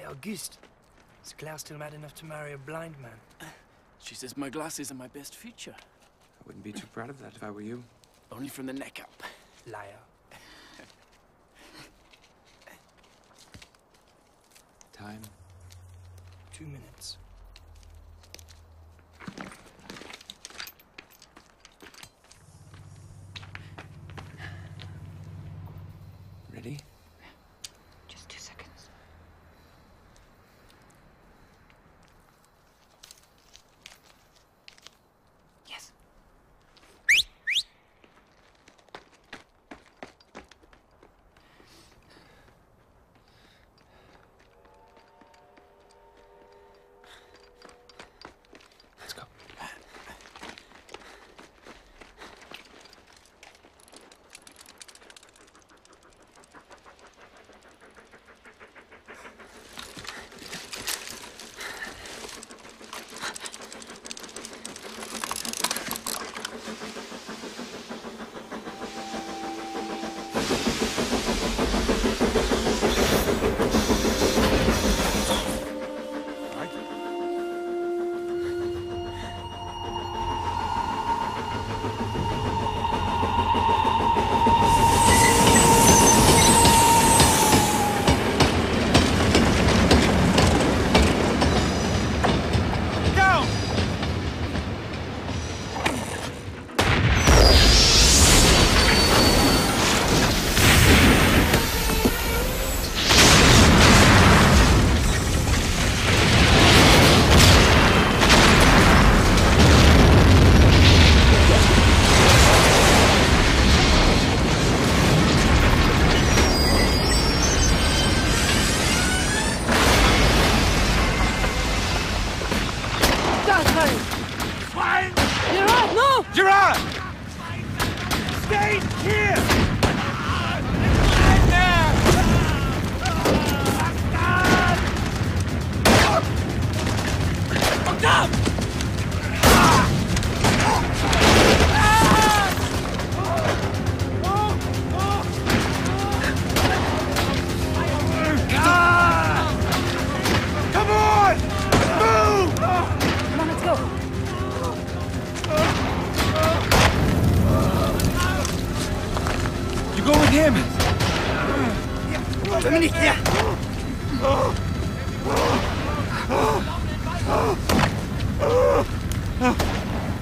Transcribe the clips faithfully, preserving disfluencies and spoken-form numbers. Hey, Auguste. Is Claire still mad enough to marry a blind man? She says my glasses are my best feature. I wouldn't be too proud of that if I were you. Only from the neck up. Liar. Time. Two minutes. Ready? Just two seconds. Yes. Let's go.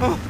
Oh!